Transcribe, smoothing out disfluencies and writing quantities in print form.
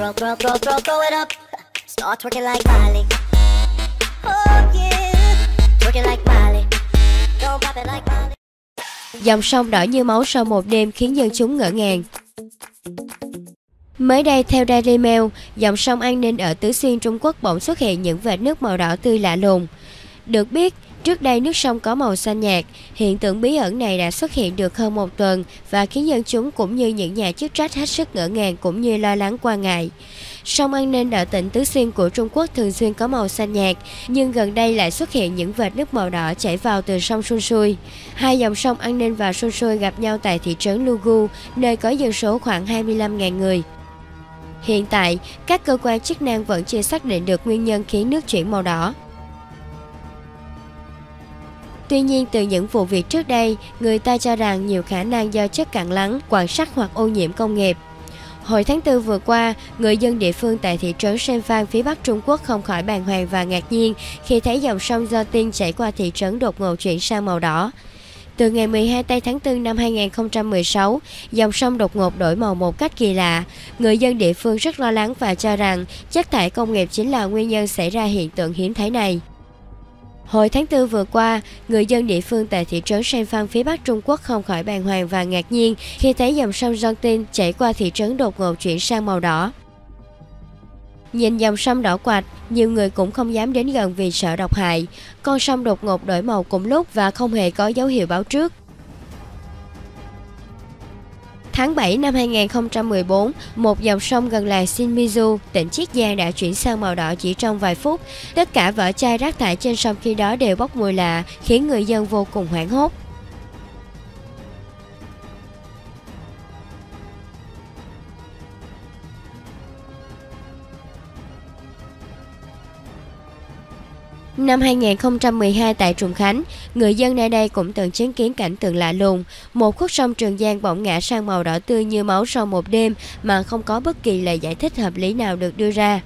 Throw it up. Start twerking like Miley. Oh yeah. Twerking like Miley. Don't pop it like Miley. Dòng sông đỏ như máu sau một đêm khiến dân chúng ngỡ ngàng. Mới đây, theo Daily Mail, dòng sông An Ninh ở Tứ Xuyên, Trung Quốc bỗng xuất hiện những vệt nước màu đỏ tươi lạ lùng. Được biết, trước đây nước sông có màu xanh nhạt, hiện tượng bí ẩn này đã xuất hiện được hơn một tuần và khiến dân chúng cũng như những nhà chức trách hết sức ngỡ ngàng cũng như lo lắng quan ngại. Sông An Ninh ở tỉnh Tứ Xuyên của Trung Quốc thường xuyên có màu xanh nhạt, nhưng gần đây lại xuất hiện những vệt nước màu đỏ chảy vào từ sông Sunshui. Hai dòng sông An Ninh và Sunshui gặp nhau tại thị trấn Lugu, nơi có dân số khoảng 25.000 người. Hiện tại, các cơ quan chức năng vẫn chưa xác định được nguyên nhân khiến nước chuyển màu đỏ. Tuy nhiên, từ những vụ việc trước đây, người ta cho rằng nhiều khả năng do chất cặn lắng, quặng sắt hoặc ô nhiễm công nghiệp. Hồi tháng 4 vừa qua, người dân địa phương tại thị trấn Sefan phía Bắc Trung Quốc không khỏi bàng hoàng và ngạc nhiên khi thấy dòng sông Dương Tinh chảy qua thị trấn đột ngột chuyển sang màu đỏ. Từ ngày 12 tháng 4 năm 2016, dòng sông đột ngột đổi màu một cách kỳ lạ. Người dân địa phương rất lo lắng và cho rằng chất thải công nghiệp chính là nguyên nhân xảy ra hiện tượng hiếm thấy này. Hồi tháng 4 vừa qua, người dân địa phương tại thị trấn Songpan phía Bắc Trung Quốc không khỏi bàng hoàng và ngạc nhiên khi thấy dòng sông Dương Tinh chảy qua thị trấn đột ngột chuyển sang màu đỏ. Nhìn dòng sông đỏ quạch, nhiều người cũng không dám đến gần vì sợ độc hại. Con sông đột ngột đổi màu cùng lúc và không hề có dấu hiệu báo trước. Tháng 7 năm 2014, một dòng sông gần làng Shinmizu, tỉnh Chiết Giang đã chuyển sang màu đỏ chỉ trong vài phút. Tất cả vỏ chai rác thải trên sông khi đó đều bốc mùi lạ, khiến người dân vô cùng hoảng hốt. Năm 2012 tại Trùng Khánh, người dân nơi đây cũng từng chứng kiến cảnh tượng lạ lùng. Một khúc sông Trường Giang bỗng ngã sang màu đỏ tươi như máu sau một đêm mà không có bất kỳ lời giải thích hợp lý nào được đưa ra.